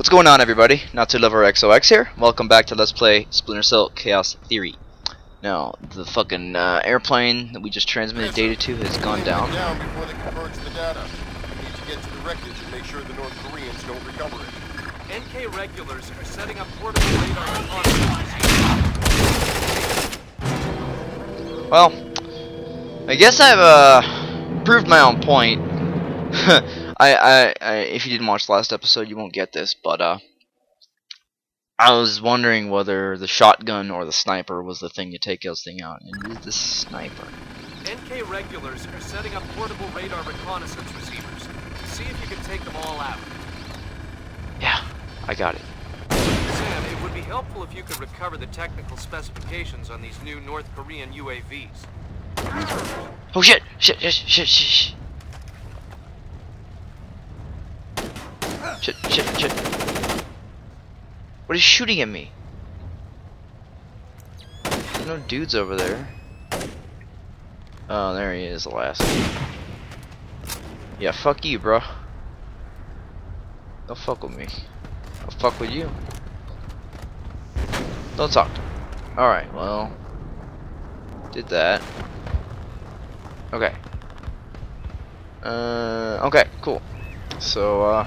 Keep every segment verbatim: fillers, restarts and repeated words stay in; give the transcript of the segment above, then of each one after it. What's going on, everybody? Natsu Lover X O X here. Welcome back to Let's Play Splinter Cell Chaos Theory. Now, the fucking uh, airplane that we just transmitted data to has gone down. Down before they converge the data. We need to get to the wreckage and make sure the North Koreans don't recover it. N K regulars are setting up portable radar and automations. Well, I guess I've uh, proved my own point. I, I, I, if you didn't watch the last episode, you won't get this, but, uh, I was wondering whether the shotgun or the sniper was the thing to take this thing out, and it is the sniper. N K regulars are setting up portable radar reconnaissance receivers. See if you can take them all out. Yeah, I got it. Sam, it would be helpful if you could recover the technical specifications on these new North Korean U A Vs. Oh shit! Shit, shit, shit, shit. Shit, shit, shit. What is shooting at me? There's no dudes over there. Oh, there he is, last. Yeah, fuck you, bro. Don't fuck with me. I'll fuck with you. Don't talk to me. Alright, well. Did that. Okay. Uh, okay, cool. So, uh.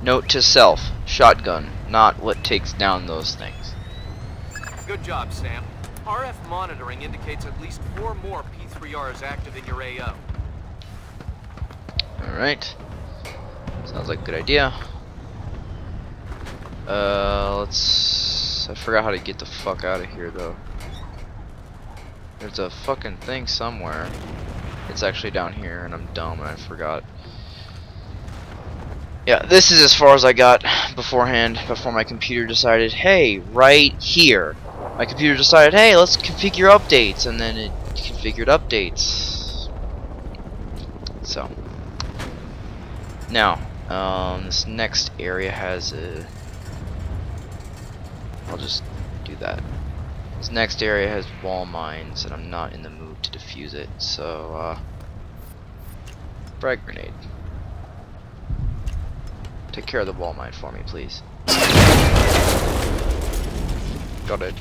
Note to self, shotgun, not what takes down those things. Good job, Sam. R F monitoring indicates at least four more P three Rs active in your A O. Alright. Sounds like a good idea. Uh, let's... I forgot how to get the fuck out of here, though. There's a fucking thing somewhere. It's actually down here, and I'm dumb, and I forgot. Yeah, this is as far as I got beforehand, before my computer decided, hey, right here. My computer decided, hey, let's configure updates, and then it configured updates. So. Now, um, this next area has a... I'll just do that. This next area has wall mines, and I'm not in the mood to defuse it, so, uh... frag grenade. Take care of the wall mine for me, please. Got it.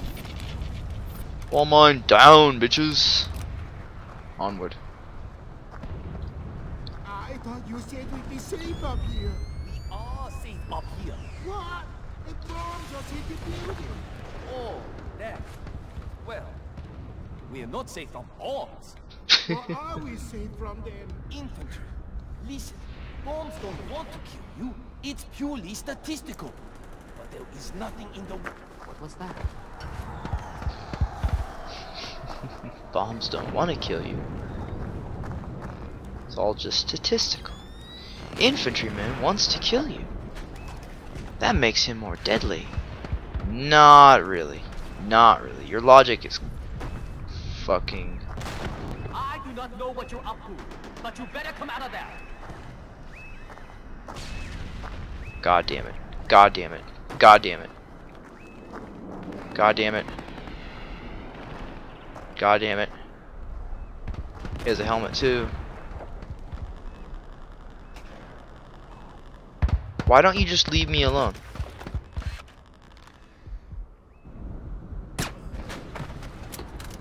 Wall mine down, bitches. Onward. I thought you said we'd be safe up here. We are safe up here. What? The bombs are safe to build you. Oh, that. Well, we are not safe from bombs. What are we safe from then? Infantry. Listen, bombs don't want to kill you. It's purely statistical, but there is nothing in the world. What was that? Bombs don't want to kill you. It's all just statistical. Infantryman wants to kill you. That makes him more deadly. Not really. Not really. Your logic is fucking... I do not know what you're up to, but you better come out of there. God damn it. God damn it. God damn it. God damn it. God damn it. He has a helmet too. Why don't you just leave me alone?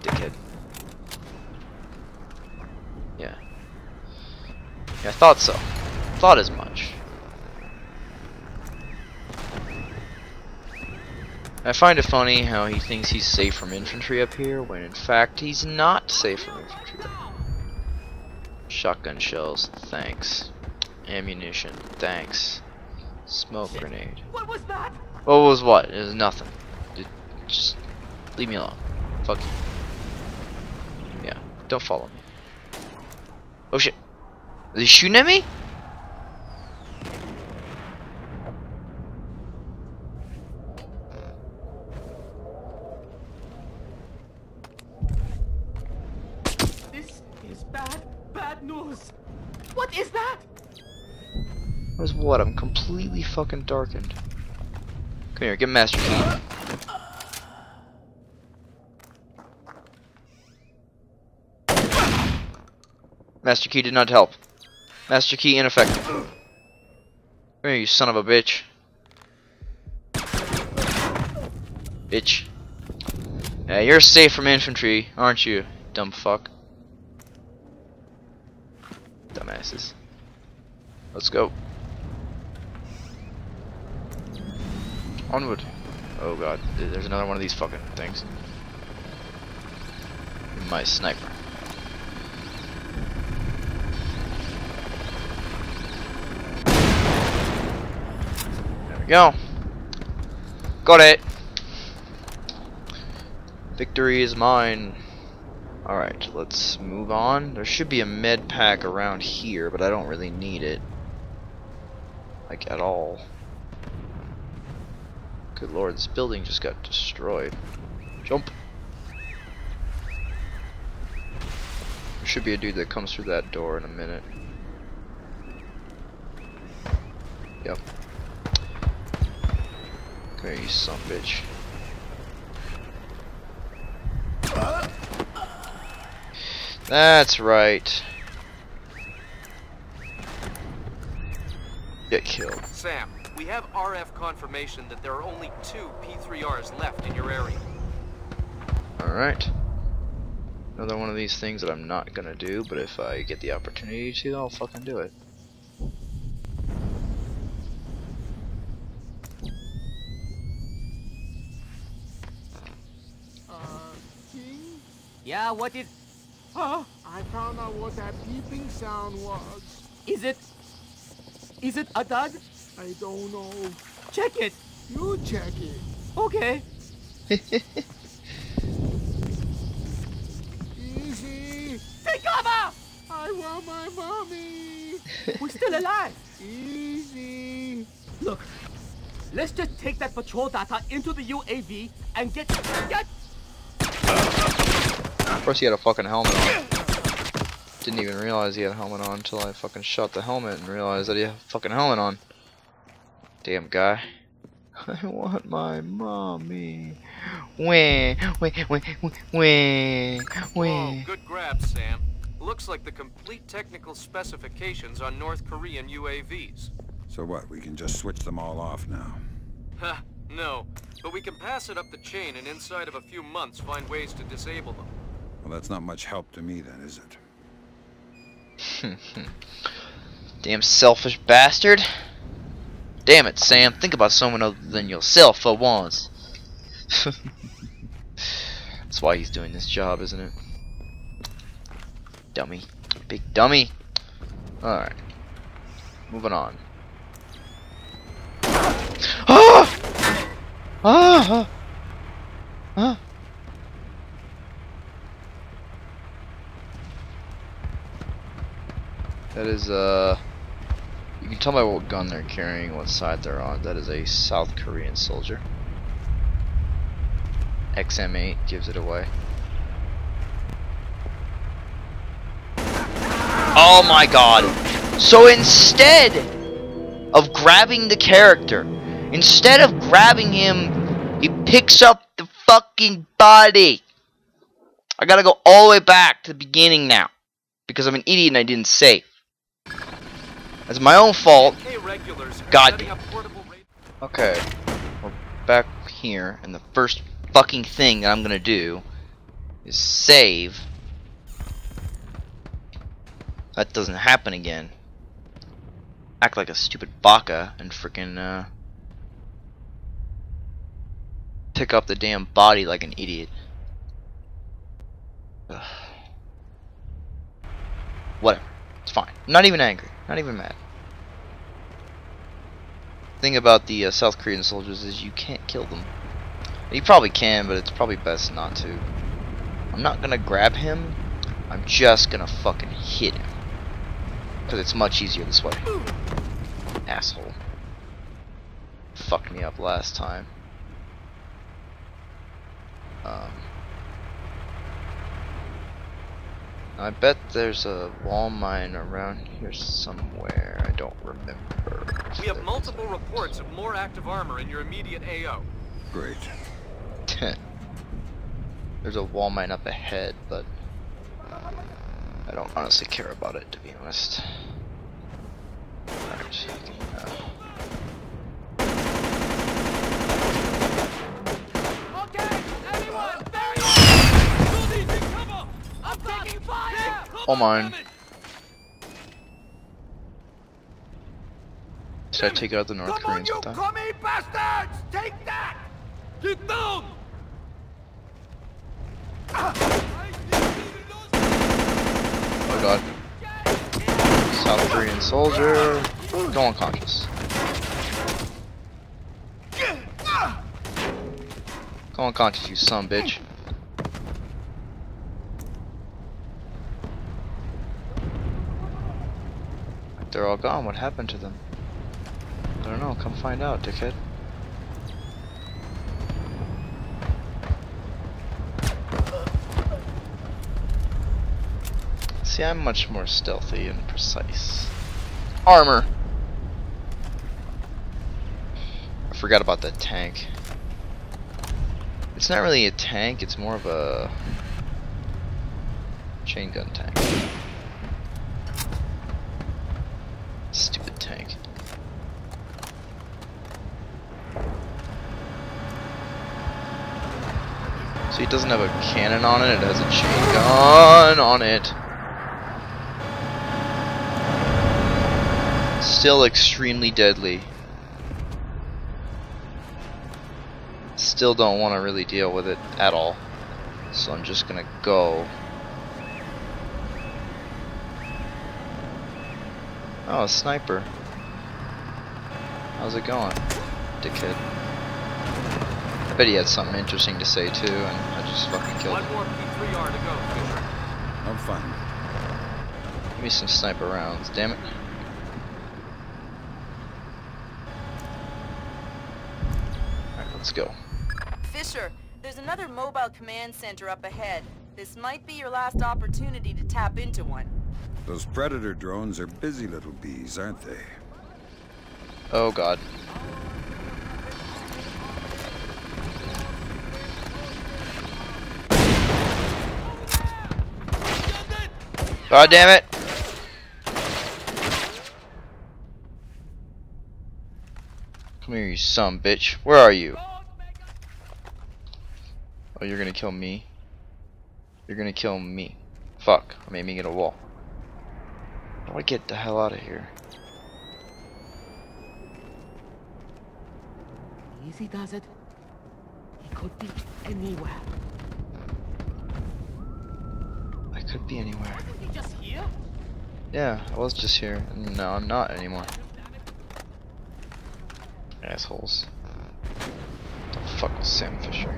Dickhead. Yeah. Yeah, I thought so. Thought as much. I find it funny how he thinks he's safe from infantry up here, when in fact he's not safe from infantry. Shotgun shells, thanks. Ammunition, thanks. Smoke grenade. What was that? What was what? It was nothing. It, just leave me alone. Fuck you. Yeah, don't follow me. Oh shit. Are they shooting at me? What? I'm completely fucking darkened. Come here, get Master Key. Master Key did not help. Master Key ineffective. Come here, you son of a bitch. bitch. Uh, you're safe from infantry, aren't you, dumb fuck? Dumbasses. Let's go. Onward. Oh god, there's another one of these fucking things. My sniper. There we go. Got it. Victory is mine. Alright, let's move on. There should be a med pack around here, but I don't really need it. Like, at all. Good lord, this building just got destroyed. Jump! There should be a dude that comes through that door in a minute. Yep. Come here, you son of a bitch. That's right. Get killed. Sam, we have R F confirmation that there are only two P three Rs left in your area. Alright. Another one of these things that I'm not gonna do, but if I get the opportunity to, I'll fucking do it. Uh, King? Yeah, what is... Huh? I found out what that beeping sound was. Is it... Is it a dog? I don't know. Check it! You check it. Okay. Easy! Take cover! I want my mommy! We're still alive! Easy! Look, let's just take that patrol data into the U A V and get... get... First he had a fucking helmet on. Didn't even realize he had a helmet on until I fucking shot the helmet and realized that he had a fucking helmet on. Damn guy. I want my mommy. Wah, wah, wah, wah, wah, wah. Whoa, good grab, Sam. Looks like the complete technical specifications on North Korean U A Vs. So what, we can just switch them all off now? Huh, no. But we can pass it up the chain and inside of a few months find ways to disable them. Well, that's not much help to me then, is it? Damn selfish bastard. Damn it, Sam. Think about someone other than yourself for once. That's why he's doing this job, isn't it? Dummy. Big dummy. Alright. Moving on. Ah! Ah! Ah! That is, uh, you can tell by what gun they're carrying, what side they're on. That is a South Korean soldier. X M eight gives it away. Oh my god! So instead of grabbing the character, instead of grabbing him, he picks up the fucking body! I gotta go all the way back to the beginning now, because I'm an idiot and I didn't save. That's my own fault. Goddamn. Okay, we're back here, and the first fucking thing that I'm gonna do is save. That doesn't happen again. Act like a stupid baka and freaking uh, pick up the damn body like an idiot. Ugh. Whatever, it's fine. I'm not even angry. Not even mad. The thing about the uh, South Korean soldiers is you can't kill them. You probably can, but it's probably best not to. I'm not gonna grab him. I'm just gonna fucking hit him. Because it's much easier this way. Asshole. Fucked me up last time. Um... I bet there's a wall mine around here somewhere. I don't remember. We have multiple reports of more active armor in your immediate A O. Great. There's a wall mine up ahead, but I don't honestly care about it, to be honest. Alright, uh... All mine. So I take out the North Come Koreans on, with that. Commie bastards! Take that! Get down! Oh god. South Korean soldier. Go unconscious. Go unconscious, you son of a bitch. They're all gone. What happened to them? I don't know. Come find out, dickhead. See, I'm much more stealthy and precise. Armor! I forgot about that tank. It's not really a tank, it's more of a chain gun tank. Stupid tank. So it doesn't have a cannon on it, it has a chain gun on it. Still extremely deadly. Still don't want to really deal with it at all. So I'm just gonna go. Oh, a sniper. How's it going, dickhead? I bet he had something interesting to say too, and I just fucking killed him. One more P three R to go, Fisher. I'm fine. Give me some sniper rounds, damn it. Let's go. Fisher, there's another mobile command center up ahead. This might be your last opportunity to tap into one. Those predator drones are busy little bees, aren't they? Oh god. God damn it! Come here, you son of a bitch. Where are you? Oh, you're gonna kill me. You're gonna kill me. Fuck. I'm aiming at a wall. How do I get the hell out of here? Easy does it. He could be anywhere. I could be anywhere. Wasn't he just here? Yeah, I was just here. No, I'm not anymore. Assholes. The fuck was Sam Fisher?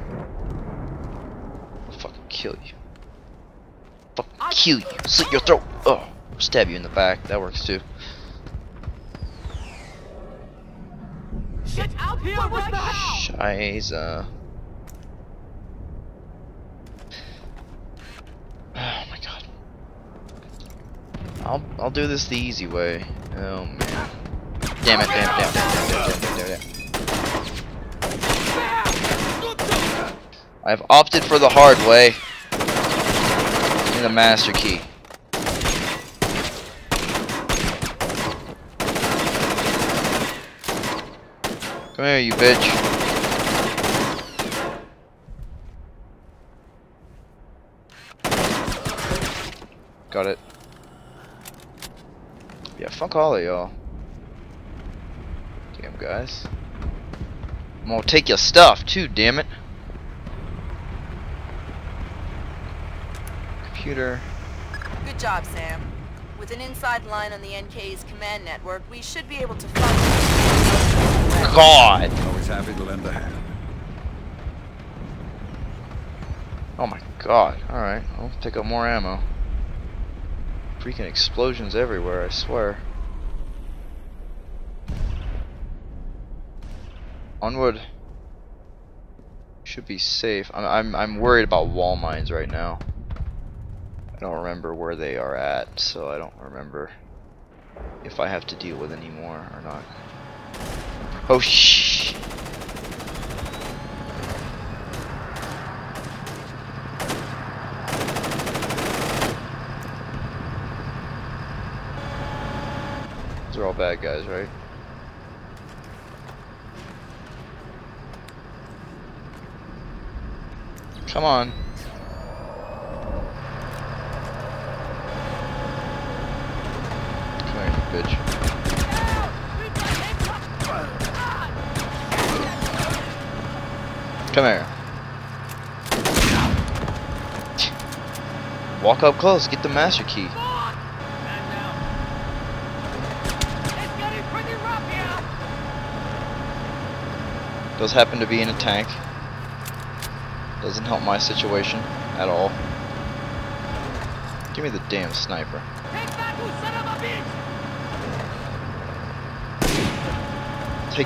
I'll fucking kill you. Fucking kill you. Slit your throat. Oh, stab you in the back. That works too. Shit out here right now. Shiza. Oh my god. I'll I'll do this the easy way. Oh man. Damn it! Damn it! Damn it! Damn it! Damn it! Damn it! Damn it! I've opted for the hard way and the master key. Come here, you bitch. Got it. Yeah, fuck all of y'all. Damn, guys. I'm gonna take your stuff too, damn it. Good job, Sam. With an inside line on the N K's command network, we should be able to find. God! Always happy to lend a hand. Oh my god. Alright, I'll pick up more ammo. Freaking explosions everywhere, I swear. Onward. Should be safe. I'm I'm I'm worried about wall mines right now. I don't remember where they are at, so I don't remember if I have to deal with any more or not. Oh shh! These are all bad guys, right? Come on. bitch. Come here. Walk up close, get the master key. Does happen to be in a tank. Doesn't help my situation at all. Give me the damn sniper. Take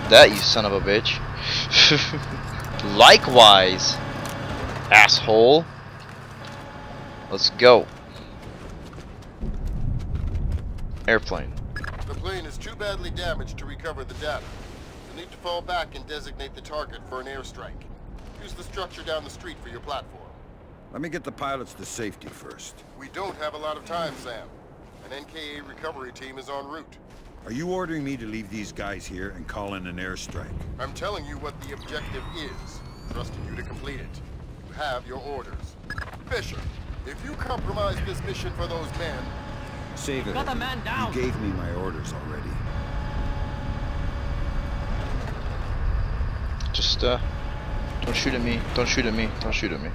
that, you son of a bitch. Likewise, asshole. Let's go. Airplane. The plane is too badly damaged to recover the data. You need to fall back and designate the target for an airstrike. Use the structure down the street for your platform. Let me get the pilots to safety first. We don't have a lot of time, Sam. An N K A recovery team is en route. Are you ordering me to leave these guys here and call in an airstrike? I'm telling you what the objective is. Trusting you to complete it. You have your orders. Fisher, if you compromise this mission for those men... Save it. Got the man down. You gave me my orders already. Just, uh... don't shoot at me. Don't shoot at me. Don't shoot at me.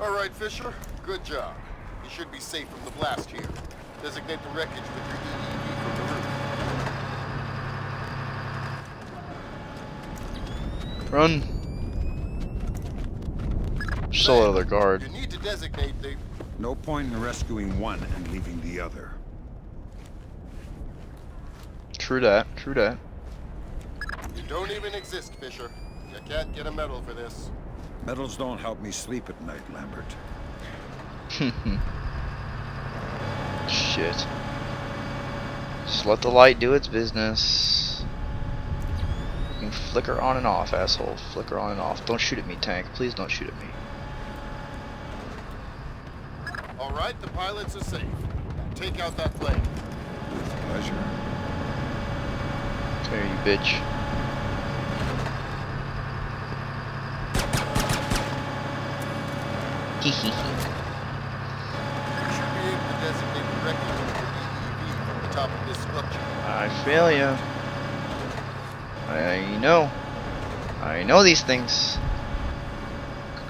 Alright, Fisher. Good job. You should be safe from the blast here. Designate the wreckage with your E E V from the roof. Run. Still out of the guard. You need to designate the... No point in rescuing one and leaving the other. True that, true that. You don't even exist, Fisher. You can't get a medal for this. Medals don't help me sleep at night, Lambert. Shit. Just let the light do its business. You can flicker on and off, asshole. Flicker on and off. Don't shoot at me, tank. Please don't shoot at me. Alright, the pilots are safe. Take out that plane. With pleasure. There you bitch. Hee hee hee. I feel ya. I know. I know these things.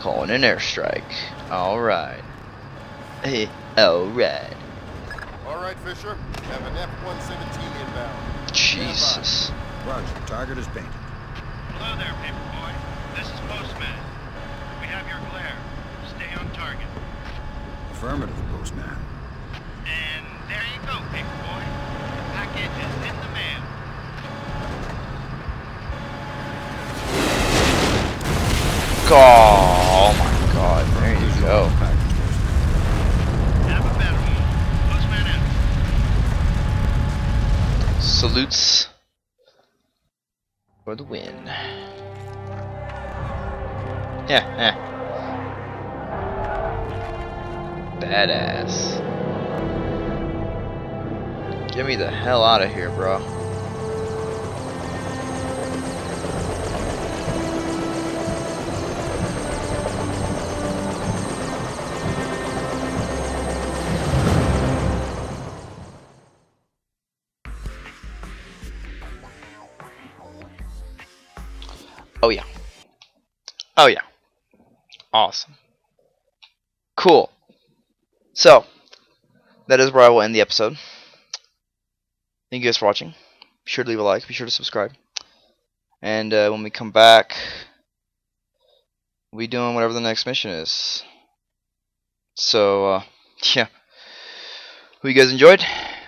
Calling an airstrike. Alright. Hey, alright. Alright, Fisher. Have an F one seventeen inbound. Jesus. Roger, target is painted. Hello there, paper boy. This is Postman. We have your glare. Stay on target. Affirmative, Postman. And there you go, paper boy. The package is in the mail. Oh my god, there you go. Have a better one. Postman in. Salutes for the win. Yeah, yeah. Badass. Get me the hell out of here, bro. Oh yeah. Oh yeah. Awesome. Cool. So, that is where I will end the episode. Thank you guys for watching. Be sure to leave a like. Be sure to subscribe. And uh, when we come back, we'll be doing whatever the next mission is. So, uh, yeah. Hope you guys enjoyed,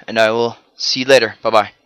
and I will see you later. Bye-bye.